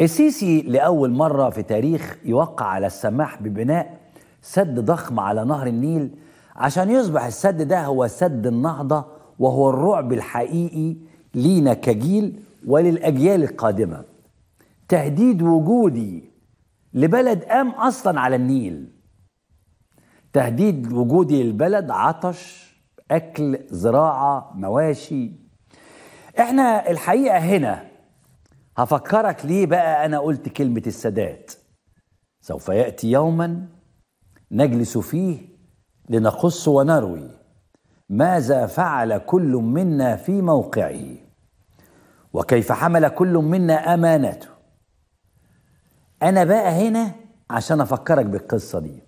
السيسي لأول مرة في تاريخ يوقع على السماح ببناء سد ضخم على نهر النيل عشان يصبح السد ده هو سد النهضة، وهو الرعب الحقيقي لينا كجيل وللأجيال القادمة. تهديد وجودي لبلد قام أصلا على النيل، تهديد وجودي للبلد، عطش، أكل، زراعة، مواشي. احنا الحقيقة هنا هفكرك ليه بقى أنا قلت كلمة السادات: سوف يأتي يوما نجلس فيه لنقص ونروي ماذا فعل كل منا في موقعه، وكيف حمل كل منا أمانته. أنا بقى هنا عشان أفكرك بالقصة دي.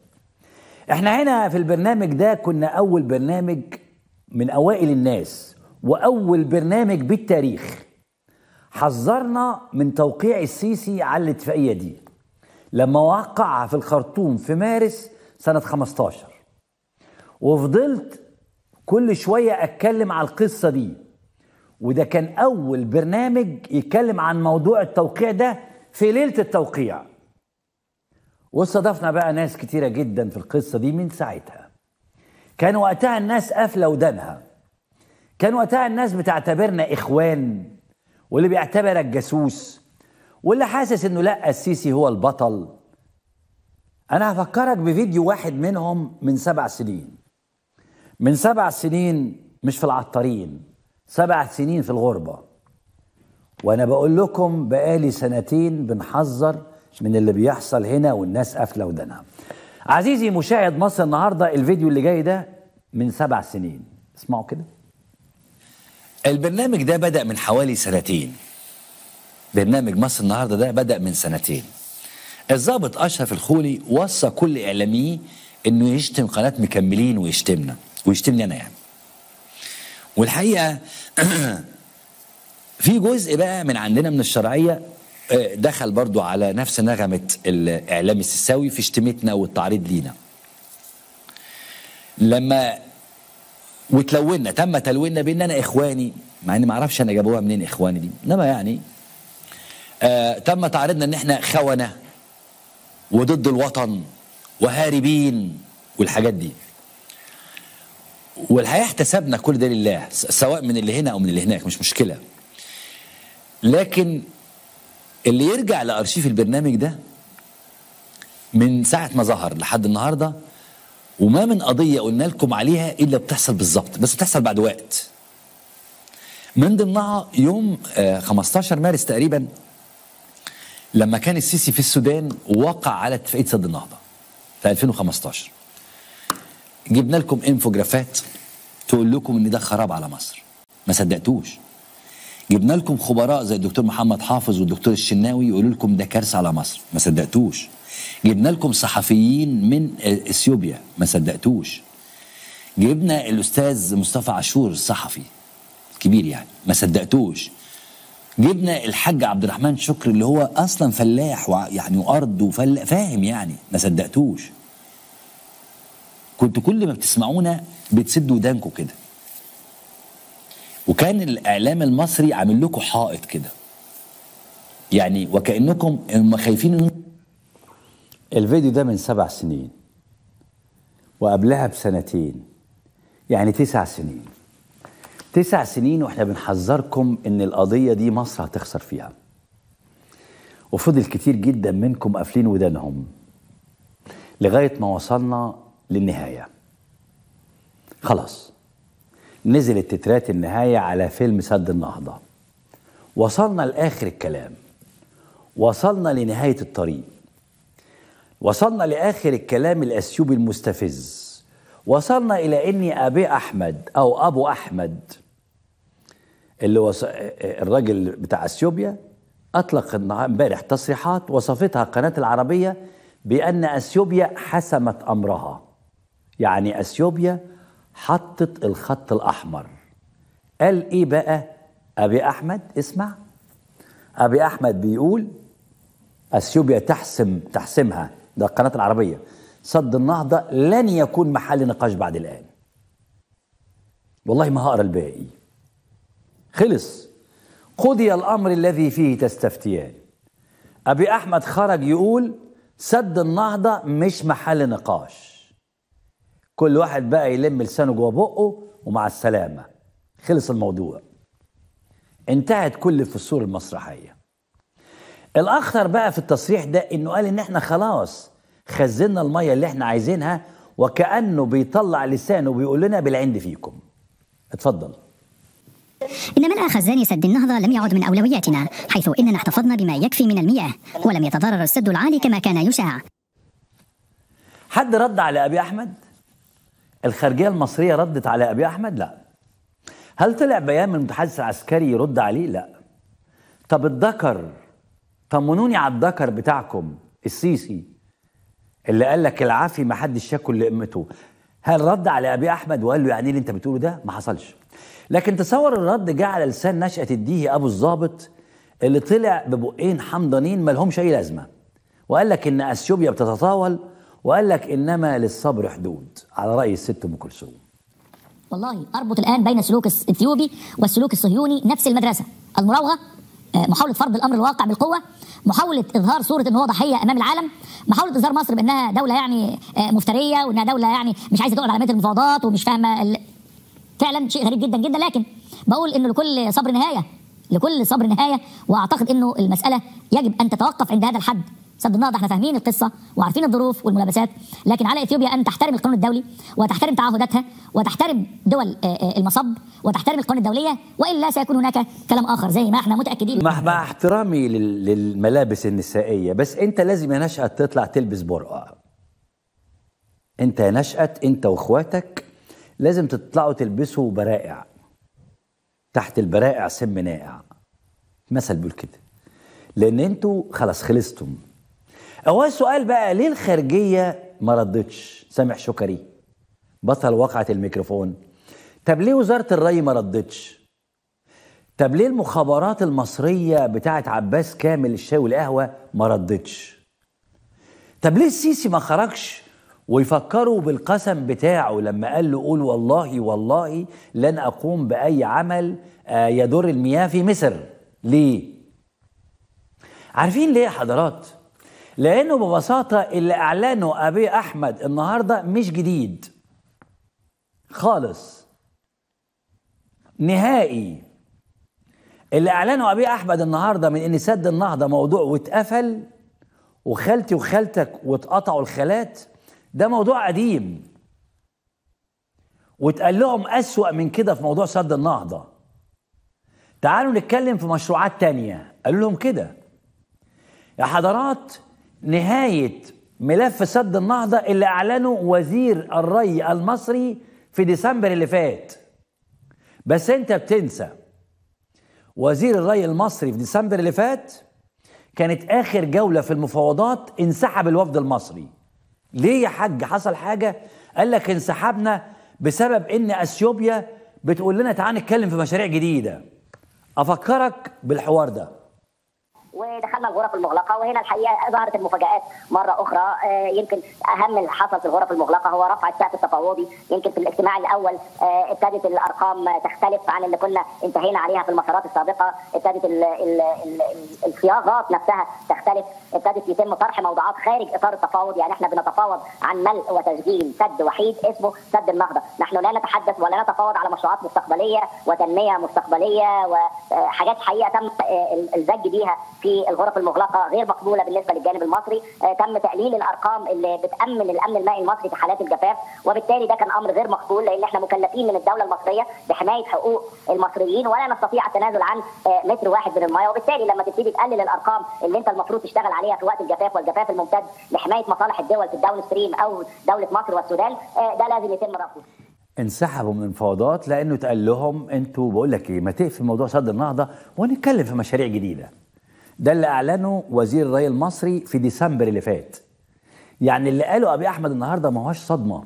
احنا هنا في البرنامج ده كنا أول برنامج من أوائل الناس، وأول برنامج بالتاريخ حذرنا من توقيع السيسي على الاتفاقية دي لما وقعها في الخرطوم في مارس سنة 15، وفضلت كل شوية أتكلم على القصة دي. وده كان أول برنامج يتكلم عن موضوع التوقيع ده في ليلة التوقيع، واستضفنا بقى ناس كتيرة جدا في القصة دي من ساعتها. كان وقتها الناس قافلة ودانها، كان وقتها الناس بتعتبرنا إخوان، واللي بيعتبرك جاسوس، واللي حاسس إنه لأ السيسي هو البطل. أنا هفكرك بفيديو واحد منهم من 7 سنين، من 7 سنين مش في العطارين، 7 سنين في الغربة، وأنا بقول لكم بقالي 2 سنين بنحذر من اللي بيحصل هنا والناس قافله ودانها. عزيزي مشاهد مصر النهارده، الفيديو اللي جاي ده من 7 سنين، اسمعوا كده. البرنامج ده بدأ من حوالي 2 سنين. برنامج مصر النهارده ده بدأ من 2 سنين. الضابط أشرف الخولي وصى كل إعلاميه إنه يشتم قناة مكملين ويشتمنا ويشتمني أنا يعني. والحقيقة في جزء بقى من عندنا من الشرعية دخل برضو على نفس نغمة الإعلام السيساوي في شتمتنا والتعريض لينا. لما وتلونا، تم تلونا بإن أنا إخواني، مع إني ما أعرفش أنا جابوها منين إخواني دي، إنما يعني تم تعريضنا إن إحنا خونة وضد الوطن وهاربين والحاجات دي. والحقيقة احتسبنا كل ده لله، سواء من اللي هنا أو من اللي هناك، مش مشكلة. لكن اللي يرجع لأرشيف البرنامج ده من ساعة ما ظهر لحد النهاردة، وما من قضية قلنا لكم عليها إلا بتحصل بالظبط، بس بتحصل بعد وقت. من ضمنها يوم 15 مارس تقريبا، لما كان السيسي في السودان ووقع على اتفاقية سد النهضة في 2015. جبنا لكم انفوجرافات تقول لكم إن ده خراب على مصر، ما صدقتوش. جبنا لكم خبراء زي الدكتور محمد حافظ والدكتور الشناوي يقولوا لكم ده كارثه على مصر، ما صدقتوش. جبنا لكم صحفيين من اثيوبيا، ما صدقتوش. جبنا الاستاذ مصطفى عاشور الصحفي كبير يعني، ما صدقتوش. جبنا الحاج عبد الرحمن شكر اللي هو اصلا فلاح يعني وارض وفلاح فاهم يعني، ما صدقتوش. كنتوا كل ما بتسمعونا بتسدوا ودانكم كده، وكان الإعلام المصري عامل لكم حائط كده يعني، وكأنكم هم خايفين. الفيديو ده من 7 سنين، وقبلها ب2 سنين، يعني 9 سنين. 9 سنين واحنا بنحذركم ان القضية دي مصر هتخسر فيها، وفضل كتير جدا منكم قافلين ودانهم لغاية ما وصلنا للنهاية. خلاص نزلت تترات النهاية على فيلم سد النهضة، وصلنا لآخر الكلام، وصلنا لنهاية الطريق، وصلنا لآخر الكلام الأثيوبي المستفز، وصلنا إلى إني آبي أحمد أو أبو أحمد اللي الراجل بتاع أثيوبيا أطلق امبارح تصريحات وصفتها القناة العربية بأن أثيوبيا حسمت أمرها، يعني أثيوبيا حطت الخط الأحمر. قال إيه بقى آبي أحمد؟ اسمع، آبي أحمد بيقول أثيوبيا تحسمها، ده القناة العربية، سد النهضة لن يكون محل نقاش بعد الآن. والله ما هقرا الباقي، خلص. قضي الأمر الذي فيه تستفتيان، أبي أحمد خرج يقول سد النهضة مش محل نقاش، كل واحد بقى يلم لسانه جوه بقه ومع السلامة، خلص الموضوع. انتهت كل فصول المسرحية. الأخطر بقى في التصريح ده إنه قال إن إحنا خلاص خزنا المية اللي إحنا عايزينها، وكأنه بيطلع لسانه وبيقول لنا بالعند فيكم. اتفضل. إن ملء خزان سد النهضة لم يعد من أولوياتنا، حيث إننا احتفظنا بما يكفي من المياه ولم يتضرر السد العالي كما كان يشاع. حد رد على أبي أحمد؟ الخارجية المصرية ردت على أبي أحمد؟ لا. هل طلع بيان من المتحدث العسكري يرد عليه؟ لا. طب الذكر، طمنوني على الذكر بتاعكم السيسي اللي قال لك العافي ما حدش ياكل لقمته، هل رد على أبي أحمد وقال له يعني اللي أنت بتقوله ده؟ ما حصلش. لكن تصور الرد جه على لسان نشأة يديه أبو الظابط اللي طلع ببقين حمضانين ما لهمش أي لازمة، وقال لك إن أثيوبيا بتتطاول، وقال لك إنما للصبر حدود، على رأي الست أم كلثوم. والله أربط الآن بين السلوك الإثيوبي والسلوك الصهيوني نفس المدرسة، المراوغة، محاولة فرض الأمر الواقع بالقوة، محاولة إظهار صورة إن هو ضحية أمام العالم، محاولة إظهار مصر بأنها دولة يعني مفترية، وأنها دولة يعني مش عايزة تقعد على مائدة المفاوضات ومش فاهمة فعلا شيء غريب جدا جدا. لكن بقول إنه لكل صبر نهاية، لكل صبر نهاية، وأعتقد إنه المسألة يجب أن تتوقف عند هذا الحد. سد النهضة احنا فاهمين القصة وعارفين الظروف والملابسات، لكن على إثيوبيا أن تحترم القانون الدولي وتحترم تعهداتها وتحترم دول المصب وتحترم القانون الدولية، وإلا سيكون هناك كلام آخر زي ما احنا متأكدين. مع احترامي للملابس النسائية، بس أنت لازم يا نشأة تطلع تلبس برقع. أنت يا نشأة، أنت وإخواتك لازم تطلعوا تلبسوا برائع، تحت البرائع سم نائع، مثل بيقول كده، لأن أنتوا خلاص خلصتم. أول سؤال بقى، ليه الخارجية ما ردتش؟ سامح شكري بطل وقعة الميكروفون. طب ليه وزارة الري ما ردتش؟ طب ليه المخابرات المصرية بتاعت عباس كامل الشاي والقهوة ما ردتش؟ طب ليه السيسي ما خرجش ويفكروا بالقسم بتاعه لما قال له قول والله والله لن أقوم بأي عمل يضر المياه في مصر؟ ليه؟ عارفين ليه يا حضرات؟ لأنه ببساطة اللي أعلنه أبي أحمد النهاردة مش جديد خالص نهائي. اللي أعلنه أبي أحمد النهاردة من إن سد النهضة موضوع واتقفل، وخالتي وخالتك واتقطعوا الخالات، ده موضوع قديم واتقال لهم أسوأ من كده في موضوع سد النهضة، تعالوا نتكلم في مشروعات تانية، قالوا لهم كده. يا حضرات، نهاية ملف سد النهضة اللي أعلنه وزير الري المصري في ديسمبر اللي فات، بس أنت بتنسى وزير الري المصري في ديسمبر اللي فات كانت آخر جولة في المفاوضات انسحب الوفد المصري. ليه يا حاج؟ حصل حاجة؟ قال لك انسحبنا بسبب إن أثيوبيا بتقول لنا تعال نتكلم في مشاريع جديدة. أفكرك بالحوار ده. ودخلنا الغرف المغلقه، وهنا الحقيقه ظهرت المفاجات مره اخرى. يمكن اهم اللي حصل في الغرف المغلقه هو رفع السقف التفاوضي. يمكن في الاجتماع الاول ابتدت الارقام تختلف عن اللي كنا انتهينا عليها في المسارات السابقه، ابتدت الصياغات نفسها تختلف، ابتدت يتم طرح موضوعات خارج اطار التفاوض. يعني احنا بنتفاوض عن ملء وتسجيل سد وحيد اسمه سد النهضه، نحن لا نتحدث ولا نتفاوض على مشروعات مستقبليه وتنميه مستقبليه وحاجات حقيقه تم الزج بيها في الغرف المغلقه غير مقبوله بالنسبه للجانب المصري. تم تقليل الارقام اللي بتامن الامن المائي المصري في حالات الجفاف، وبالتالي ده كان امر غير مقبول، لان احنا مكلفين من الدوله المصريه بحمايه حقوق المصريين ولا نستطيع التنازل عن متر واحد من المياه. وبالتالي لما تبتدي تقلل الارقام اللي انت المفروض تشتغل عليها في وقت الجفاف والجفاف الممتد لحمايه مصالح الدول في الداون ستريم او دوله مصر والسودان، ده لازم يتم رفضه. انسحبوا من المفاوضات لانه اتقال لهم انتوا بقول لك ايه، ما تقفل موضوع سد النهضه ونتكلم في مشاريع جديده. ده اللي أعلنه وزير الري المصري في ديسمبر اللي فات. يعني اللي قاله أبي أحمد النهاردة ما هوش صدمة،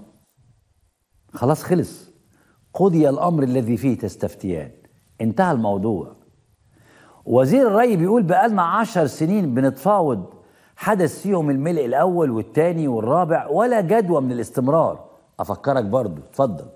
خلاص خلص، قضي الأمر الذي فيه تستفتيان، انتهى الموضوع. وزير الري بيقول بقالنا 10 سنين بنتفاوض، حدث فيهم الملء الأول والثاني والرابع ولا جدوى من الاستمرار. أفكرك برضو. اتفضل.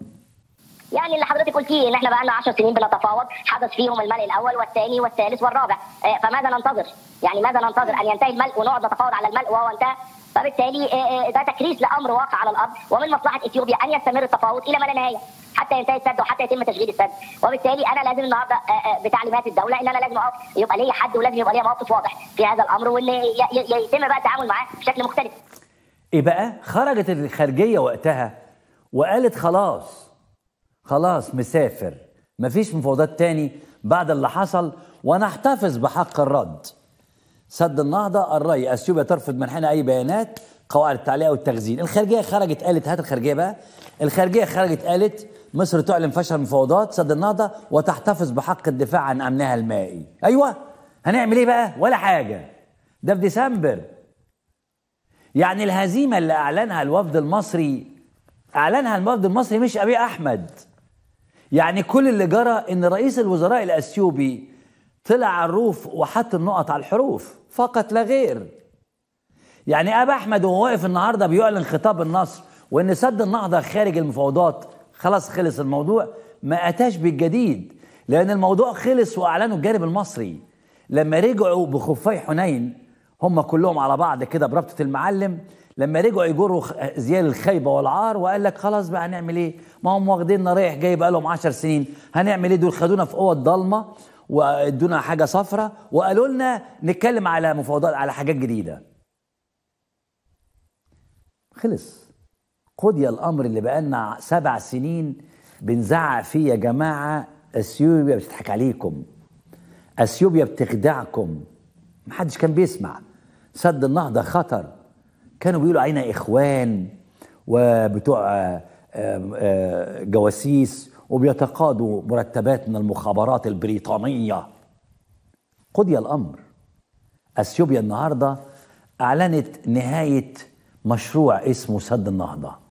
يعني اللي حضرتك قلتيه ان احنا بقى لنا 10 سنين بنتفاوض حدث فيهم الملء الاول والثاني والثالث والرابع، فماذا ننتظر؟ يعني ماذا ننتظر؟ ان ينتهي الملء ونقعد نتفاوض على الملء وهو انتهى؟ فبالتالي ده تكريس لامر واقع على الارض، ومن مصلحه اثيوبيا ان يستمر التفاوض الى ما لا نهايه حتى ينتهي السد وحتى يتم تشغيل السد، وبالتالي انا لازم النهارده بتعليمات الدوله ان انا لازم يبقى لي حد ولازم يبقى لي موقف واضح في هذا الامر، وان يتم بقى التعامل معاه بشكل مختلف. ايه بقى؟ خرجت الخارجيه وقتها وقالت خلاص مسافر، مفيش مفاوضات تاني بعد اللي حصل ونحتفظ بحق الرد. سد النهضه، الراي، اثيوبيا ترفض منحنا اي بيانات، قواعد التعليق والتخزين. الخارجيه خرجت قالت، هات الخارجيه بقى. الخارجيه خرجت قالت مصر تعلن فشل المفاوضات سد النهضه وتحتفظ بحق الدفاع عن امنها المائي. ايوه، هنعمل ايه بقى؟ ولا حاجه. ده في ديسمبر. يعني الهزيمه اللي اعلنها الوفد المصري مش آبي احمد. يعني كل اللي جرى ان رئيس الوزراء الاثيوبي طلع على الروف وحط النقط على الحروف فقط لا غير. يعني آبي أحمد وهو واقف النهارده بيعلن خطاب النصر وان سد النهضه خارج المفاوضات، خلاص خلص الموضوع، ما اتاش بالجديد لان الموضوع خلص واعلنوا الجانب المصري. لما رجعوا بخفاي حنين هم كلهم على بعض كده بربطه المعلم، لما رجعوا يجروا زيال الخيبه والعار وقال لك خلاص بقى هنعمل ايه؟ ما هم واخديننا رايح جاي بقى لهم 10 سنين، هنعمل ايه؟ دول خدونا في اوض ضلمه وادونا حاجه صفرة وقالوا لنا نتكلم على مفاوضات على حاجات جديده. خلص، قضي الامر اللي بقالنا 7 سنين بنزعق فيه. يا جماعه، اثيوبيا بتضحك عليكم، اثيوبيا بتخدعكم. محدش كان بيسمع. سد النهضه خطر، كانوا بيقولوا علينا اخوان وبتوع جواسيس وبيتقاضوا مرتبات من المخابرات البريطانية. قضي الأمر. أثيوبيا النهاردة أعلنت نهاية مشروع اسمه سد النهضة.